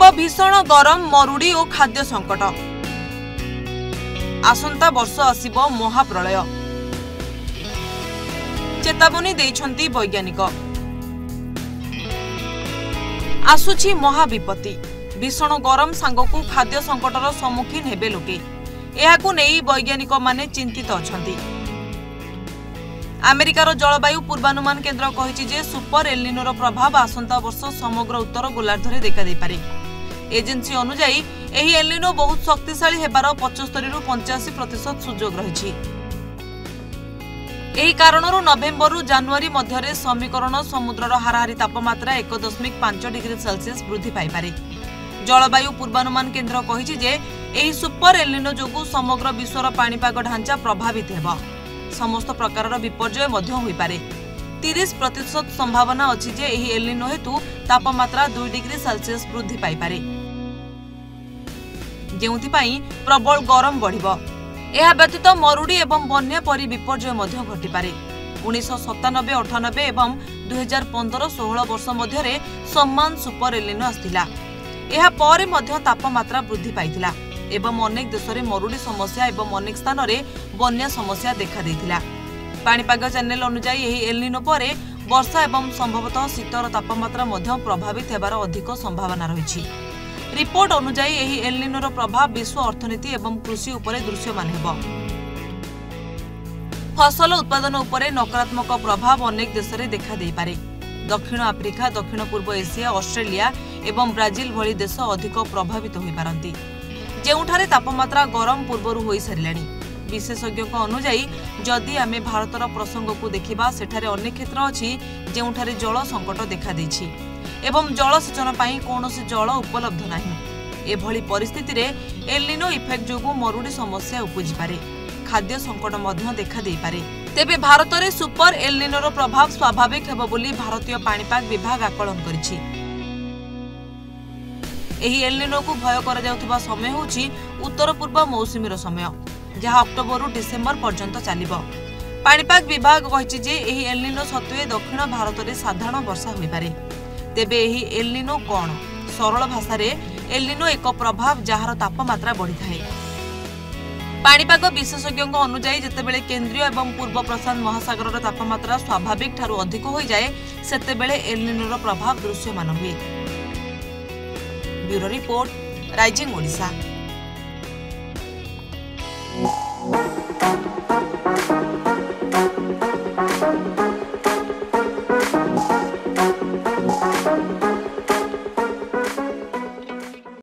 ହେବ भीषण गरम मरुड़ी और खाद्य संकट। आसंता वर्ष आसिब महाप्रलय चेतावनी देइछन्ति वैज्ञानिक। आसुछि महाविपत्ति भीषण गरम सांगकु खाद्य संकटर सम्मुखीन हेबे लोके। एहाकु नेई वैज्ञानिक माने चिंतित अछन्ति। अमेरिकार जलवायु पूर्वानुमान केन्द्र कहिछि जे सुपर एलिनोर प्रभाव आसंता वर्ष समग्र उत्तर गोलार्धरे देखा देपारे। एजेन्सी अनुसार एही एलिनो बहुत शक्तिशाली हेबार 75-85% सुयोग रहिछि। एही कारणरू नवेम्बर रु जानुआरी मध्यरे समीकरण समुद्रर हाराहारी तापमात्रा 1.5 डिग्री सेल्सियस वृद्धि पाई पारे। जलवायु पूर्वानुमान केन्द्र कहिछि जे एही सुपर एलिनो जोगु समग्र विश्वर पाणीपाग ढांचा प्रभावित हेबा। समस्त प्रकार विपर्यय मध्य होई पारे। 30% संभावना अछि जे एही एलिनो हेतु तापमात्रा 2 डिग्री सेल्सियस वृद्धि पाई पारे, जेउथि पाई प्रबल गरम बढ़िबो। एहा व्यतीत मरुड़ी एवं बन्या परि विपर्यय मध्य घटि पारे। 1997-98 एवं 2015-16 वर्ष मध्यरे सम्मान सुपर एलिनो आस्थिला। एहा परे मध्य तापमात्रा वृद्धि पाइथिला एवं अनेक देश में मरुड़ी समस्या एवं अनेक स्थान में बन्या समस्या देखा देइथिला। पाणीपाग चैनल अनुसार यही एल निनो पर वर्षा एवं संभवतः शीतर तापमात्रा मध्य प्रभावित होबार अधिक संभावना रही। रिपोर्ट अनुसार यही एल निनोर प्रभाव विश्व अर्थनीति एवं कृषि उपरे दृश्यमान हेबो। फसल उत्पादन उपरे नकारात्मक प्रभाव अनेक देश में देखा देइ पारे। दक्षिण आफ्रिका, दक्षिण पूर्व एशिया, ऑस्ट्रेलिया एवं ब्राजिल भली देश अधिक प्रभावित होइ पारंती, जेउठारे तापमात्रा गरम पूर्वरु होई सरिलाणी। विशेषज्ञक अनुसार जदि आमे भारतर प्रसंग को देखिबा सेठारे अनेक क्षेत्र अछि जेउठारे जल संकट देखा दैछि एवं जल सिंचन पई कोनोसी जल उपलब्ध नाही। एभली परिस्थिति रे एलिनो इफेक्ट जोगु मरुड़ी समस्या उपजि पारे, खाद्य संकट मध्य देखा देई पारे। तेबे भारत रे सुपर एलिनोर प्रभाव स्वाभाविक हेबो बोली भारतीय पाणीपाग विभाग आकलन करिछि। एही एलिनो को भय करा जाउथबा समय होछि उत्तर पूर्व मौसुमीर समय, जहाँ अक्टोबर रु डिसेम्बर पर्यंत चलिबो। पाणीपाग विभाग कहिछि जे एही एलिनो सत्वे दक्षिण भारत रे साधारण वर्षा होइ पारे। तेबे एही एलिनो कोन? सरल भाषा रे एलिनो एक प्रभाव जहार तापमात्रा बढ़ि थाए। पाणीपाग विशेषज्ञक अनुसार जेतेबेले केंद्रीय एवं पूर्व प्रशांत महासागर रे तापमात्रा स्वाभाविक ठारू अधिक होइ जाए सेतेबेले एलिनोर प्रभाव दृश्यमान हुए। Bureau report, rising Odisha.